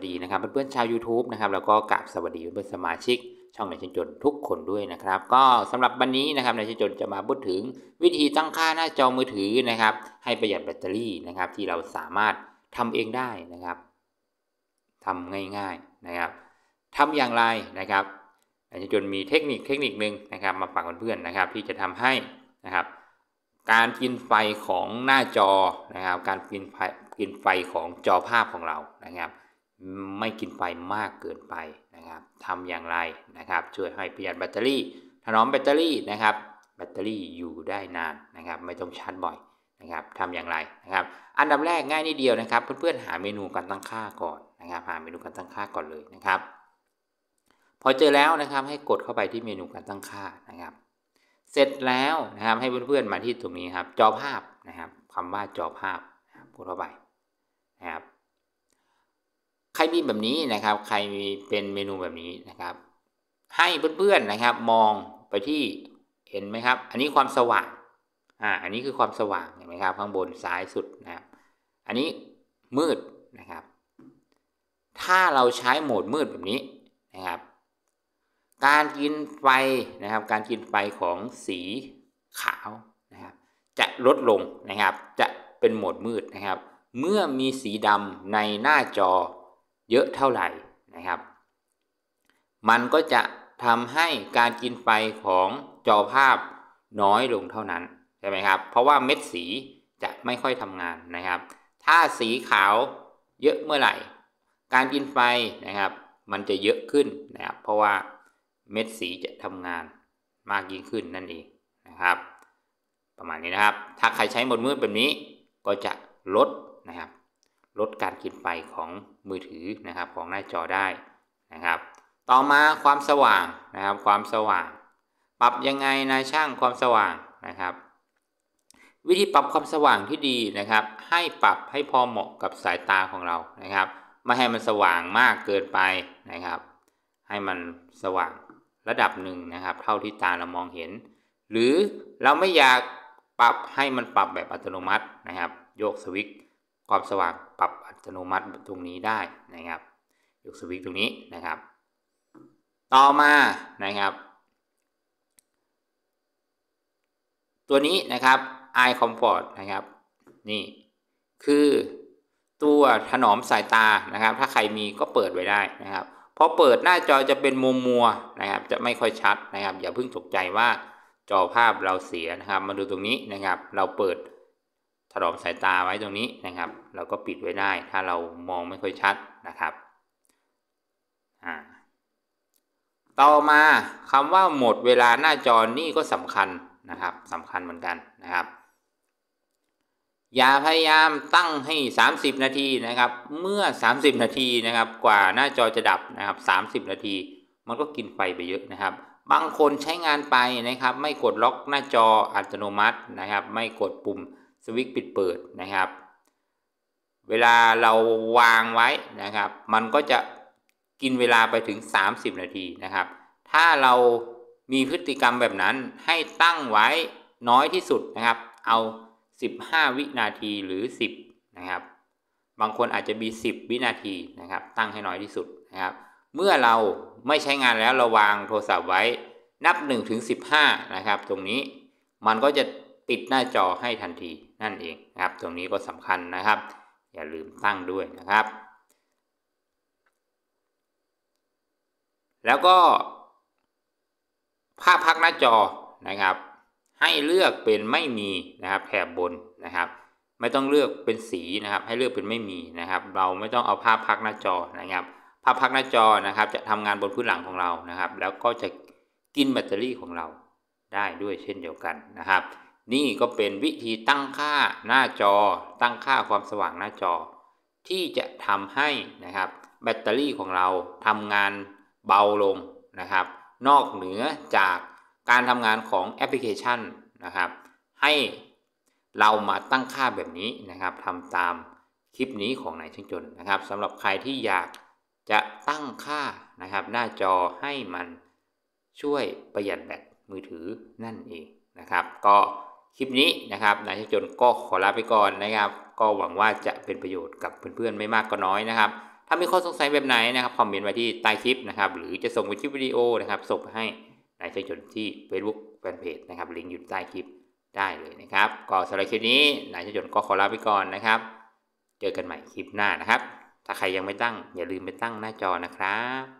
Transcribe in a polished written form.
วัสดีนะครับเพื่อนๆชาว YouTube นะครับแล้วก็กราบสวัสดีเพื่อนๆสมาชิกช่องนายชินจนทุกคนด้วยนะครับก็สำหรับวันนี้นะครับนายชินจนจะมาพูดถึงวิธีตั้งค่าหน้าจอมือถือนะครับให้ประหยัดแบตเตอรี่นะครับที่เราสามารถทำเองได้นะครับทำง่ายๆนะครับทำอย่างไรนะครับนายชินจนมีเทคนิคนึงนะครับมาฝากเพื่อนๆนะครับที่จะทำให้นะครับการกินไฟของหน้าจอนะครับการกินไฟของจอภาพของเรานะครับไม่กินไฟมากเกินไปนะครับทำอย่างไรนะครับช่วยให้ประหยัดแบตเตอรี่ถนอมแบตเตอรี่นะครับแบตเตอรี่อยู่ได้นานนะครับไม่ต้องชาร์จบ่อยนะครับทำอย่างไรนะครับอันดับแรกง่ายนิดเดียวนะครับเพื่อนๆหาเมนูการตั้งค่าก่อนนะครับหาเมนูการตั้งค่าก่อนเลยนะครับพอเจอแล้วนะครับให้กดเข้าไปที่เมนูการตั้งค่านะครับเสร็จแล้วนะครับให้เพื่อนๆมาที่ตรงนี้ครับจอภาพนะครับคำว่าจอภาพกดเข้าไปนะครับใครมีแบบนี้นะครับใครมีเป็นเมนูแบบนี้นะครับให้เพื่อนๆนะครับมองไปที่เห็นไหมครับอันนี้ความสว่างอันนี้คือความสว่างเห็นไหมครับข้างบนซ้ายสุดนะครับอันนี้มืดนะครับถ้าเราใช้โหมดมืดแบบนี้นะครับการกินไฟนะครับการกินไฟของสีขาวนะครับจะลดลงนะครับจะเป็นโหมดมืดนะครับเมื่อมีสีดำในหน้าจอเยอะเท่าไหร่นะครับมันก็จะทำให้การกินไฟของจอภาพน้อยลงเท่านั้นใช่ไหมครับเพราะว่าเม็ดสีจะไม่ค่อยทำงานนะครับถ้าสีขาวเยอะเมื่อไหร่การกินไฟนะครับมันจะเยอะขึ้นนะครับเพราะว่าเม็ดสีจะทำงานมากยิ่งขึ้นนั่นเองนะครับประมาณนี้นะครับถ้าใครใช้โหมดมืดแบบนี้ก็จะลดนะครับลดการกินไฟของมือถือนะครับของหน้าจอได้นะครับต่อมาความสว่างนะครับความสว่างปรับยังไงนายช่างความสว่างนะครับวิธีปรับความสว่างที่ดีนะครับให้ปรับให้พอเหมาะกับสายตาของเรานะครับไม่ให้มันสว่างมากเกินไปนะครับให้มันสว่างระดับหนึ่งนะครับเท่าที่ตาเรามองเห็นหรือเราไม่อยากปรับให้มันปรับแบบอัตโนมัตินะครับโยกสวิตช์ความสว่างปรับอัตโนมัติตรงนี้ได้นะครับยกสวิตช์ตรงนี้นะครับต่อมานะครับตัวนี้นะครับ Eye Comfort นะครับนี่คือตัวถนอมสายตานะครับถ้าใครมีก็เปิดไว้ได้นะครับพอเปิดหน้าจอจะเป็นมัวนะครับจะไม่ค่อยชัดนะครับอย่าเพิ่งตกใจว่าจอภาพเราเสียนะครับมาดูตรงนี้นะครับเราเปิดถนอมสายตาไว้ตรงนี้นะครับเราก็ปิดไว้ได้ถ้าเรามองไม่ค่อยชัดนะครับต่อมาคำว่าหมดเวลาหน้าจอนี่ก็สำคัญนะครับสำคัญเหมือนกันนะครับอย่าพยายามตั้งให้30นาทีนะครับเมื่อ30นาทีนะครับกว่าหน้าจอจะดับนะครับ30นาทีมันก็กินไฟไปเยอะนะครับบางคนใช้งานไปนะครับไม่กดล็อกหน้าจออัตโนมัตินะครับไม่กดปุ่มสวิตช์ปิดเปิดนะครับเวลาเราวางไว้นะครับมันก็จะกินเวลาไปถึง30นาทีนะครับถ้าเรามีพฤติกรรมแบบนั้นให้ตั้งไว้น้อยที่สุดนะครับเอา15วินาทีหรือ10นะครับบางคนอาจจะมี10วินาทีนะครับตั้งให้น้อยที่สุดนะครับเมื่อเราไม่ใช้งานแล้วเราวางโทรศัพท์ไว้นับ1ถึง15นะครับตรงนี้มันก็จะปิดหน้าจอให้ทันทีนั่นเองนะครับตรงนี้ก็สำคัญนะครับอย่าลืมตั้งด้วยนะครับแล้วก็ภาพพักหน้าจอนะครับให้เลือกเป็นไม่มีนะครับแถบบนนะครับไม่ต้องเลือกเป็นสีนะครับให้เลือกเป็นไม่มีนะครับเราไม่ต้องเอาภาพพักหน้าจอนะครับภาพพักหน้าจอนะครับจะทำงานบนพื้นหลังของเรานะครับแล้วก็จะกินแบตเตอรี่ของเราได้ด้วยเช่นเดียวกันนะครับนี่ก็เป็นวิธีตั้งค่าหน้าจอตั้งค่าความสว่างหน้าจอที่จะทำให้นะครับแบตเตอรี่ของเราทำงานเบาลงนะครับนอกเหนือจากการทำงานของแอปพลิเคชันนะครับให้เรามาตั้งค่าแบบนี้นะครับทำตามคลิปนี้ของนายช่างจนนะครับสำหรับใครที่อยากจะตั้งค่านะครับหน้าจอให้มันช่วยประหยัดแบตมือถือนั่นเองนะครับก็คลิปนี้นะครับนายช่างจนก็ขอลาไปก่อนนะครับก็หวังว่าจะเป็นประโยชน์กับเพื่อนๆไม่มากก็น้อยนะครับ ถ้ามีข้อสงสัยแบบไหนนะครับคอมเมนต์ไว้ที่ใต้คลิปนะครับหรือจะส่งเป็นคลิปวิดีโอนะครับส่งให้นายเชิญชวนที่ Facebook Fanpage นะครับลิงก์อยู่ใต้คลิปได้เลยนะครับก็สำหรับคลิปนี้นายเชิญชวนก็ขอลาไปก่อนนะครับเจอกันใหม่คลิปหน้านะครับถ้าใครยังไม่ตั้งอย่าลืมไปตั้งหน้าจอนะครับ